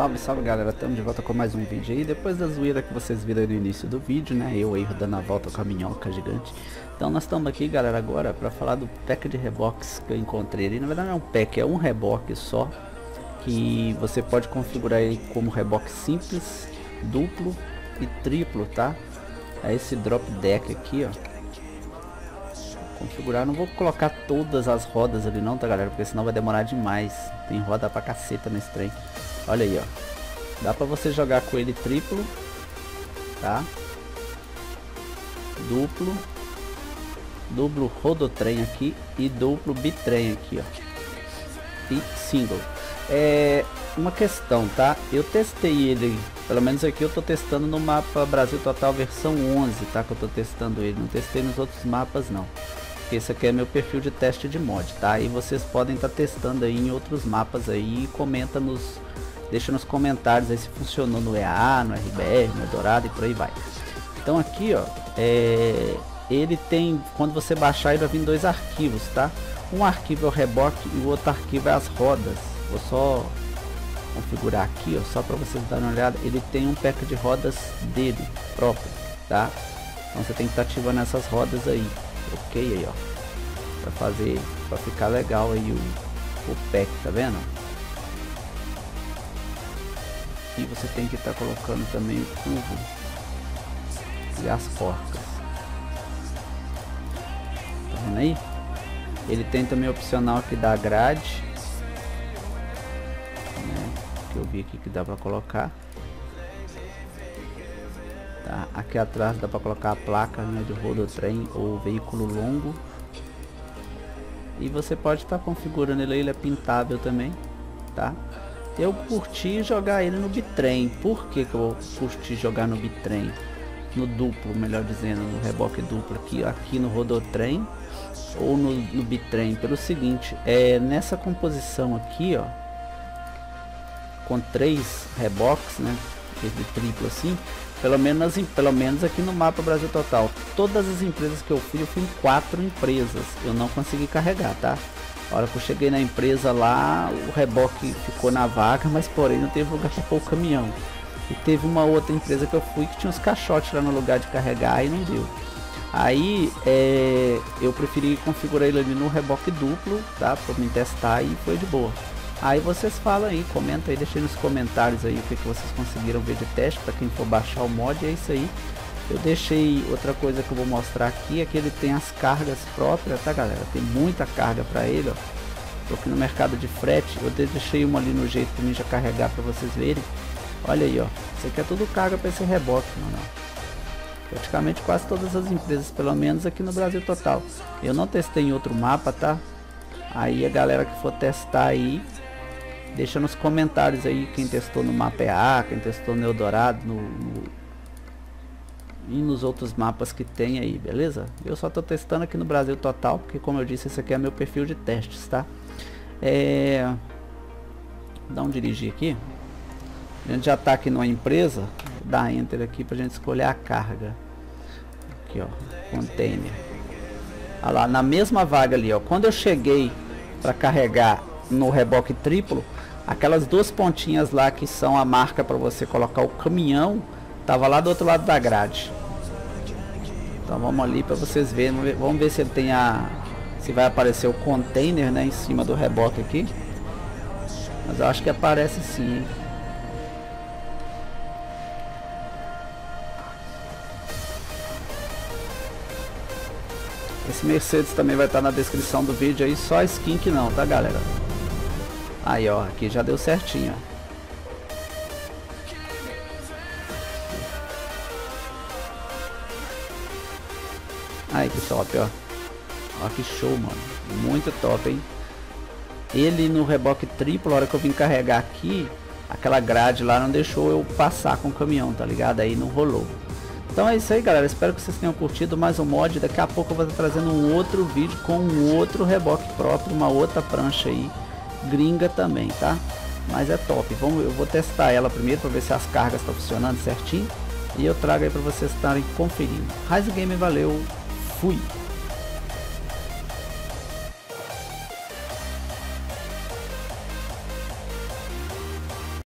Salve, salve galera, estamos de volta com mais um vídeo aí. Depois da zoeira que vocês viram aí no início do vídeo, né, eu aí dando a volta com a minhoca gigante. Então nós estamos aqui, galera, agora para falar do pack de reboques que eu encontrei ali. Na verdade não é um pack, é um reboque só, que você pode configurar ele como reboque simples, duplo e triplo, tá? É esse drop deck aqui, ó. Configurar, não vou colocar todas as rodas ali não, tá galera, porque senão vai demorar demais, tem roda pra caceta nesse trem. Olha aí, ó, dá pra você jogar com ele triplo, tá, duplo rodotrem aqui e duplo bitrem aqui, ó, e single. É uma questão, tá, eu testei ele, pelo menos aqui eu tô testando no mapa Brasil Total versão 11, tá, que eu tô testando ele, não testei nos outros mapas não. Esse aqui é meu perfil de teste de mod, tá? E vocês podem estar testando aí em outros mapas aí, e comenta nos... deixa nos comentários aí se funcionou no EA, no RBR, no Eldorado e por aí vai. Então aqui, ó, ele tem... quando você baixar, ele vai vir dois arquivos, tá? Um arquivo é o reboque e o outro arquivo é as rodas. Vou só configurar aqui, ó, só para vocês darem uma olhada. Ele tem um pack de rodas dele próprio, tá? Então você tem que estar ativando essas rodas aí. Ok, aí ó, pra fazer, pra ficar legal aí o pack, tá vendo? E você tem que estar colocando também o cubo e as porcas, tá vendo aí? Ele tem também opcional aqui da grade, né? Que eu vi aqui que dá pra colocar, tá? Aqui atrás dá para colocar a placa, né, de rodotrem ou veículo longo. E você pode estar configurando ele, ele é pintável também, tá? Eu curti jogar ele no bitrem. Por que que eu curti jogar no bitrem? No duplo, melhor dizendo, no reboque duplo aqui, aqui no rodotrem ou no bitrem, pelo seguinte, é nessa composição aqui, ó, com 3 reboques, né, de triplo assim. Pelo menos aqui no mapa Brasil Total, todas as empresas que eu fui em 4 empresas, eu não consegui carregar, tá? A hora que eu cheguei na empresa lá, o reboque ficou na vaga, mas porém não teve lugar para pôr o caminhão. E teve uma outra empresa que eu fui que tinha uns caixotes lá no lugar de carregar e não deu. Aí eu preferi configurar ele ali no reboque duplo, tá? Para me testar, e foi de boa. Aí vocês falam aí, comenta aí, deixa aí nos comentários aí o que vocês conseguiram ver de teste, para quem for baixar o mod, é isso aí. Eu deixei outra coisa que eu vou mostrar aqui, é que ele tem as cargas próprias, tá galera? Tem muita carga para ele, ó. Tô aqui no mercado de frete, eu deixei uma ali no jeito para mim já carregar para vocês verem. Olha aí, ó, isso aqui é tudo carga para esse reboque, mano, ó. Praticamente quase todas as empresas, pelo menos aqui no Brasil Total. Eu não testei em outro mapa, tá? Aí a galera que for testar aí, deixa nos comentários aí quem testou no mapa EA, quem testou no Eldorado, e nos outros mapas que tem aí, beleza? Eu só tô testando aqui no Brasil Total, porque como eu disse, esse aqui é meu perfil de testes, tá? Dá um dirigir aqui. A gente já tá aqui numa empresa, dá enter aqui pra gente escolher a carga. Aqui ó, container. Olha lá, na mesma vaga ali ó, quando eu cheguei pra carregar no reboque triplo, aquelas duas pontinhas lá que são a marca para você colocar o caminhão, tava lá do outro lado da grade. Então vamos ali para vocês verem, vamos ver se ele tem se vai aparecer o container, né, em cima do reboque aqui. Mas eu acho que aparece sim, hein? Esse Mercedes também vai estar na descrição do vídeo aí, só skin que não, tá galera? Aí ó, aqui já deu certinho, ó. Aí que top, ó. Ó que show, mano. Muito top, hein? Ele no reboque triplo, a hora que eu vim carregar aqui, aquela grade lá não deixou eu passar com o caminhão, tá ligado? Aí não rolou. Então é isso aí galera, espero que vocês tenham curtido mais um mod. Daqui a pouco eu vou estar trazendo um outro vídeo com um outro reboque próprio, uma outra prancha aí, gringa também, tá? Mas é top, eu vou testar ela primeiro para ver se as cargas estão funcionando certinho, e eu trago aí para vocês estarem conferindo. RYSE Gamer, valeu, fui!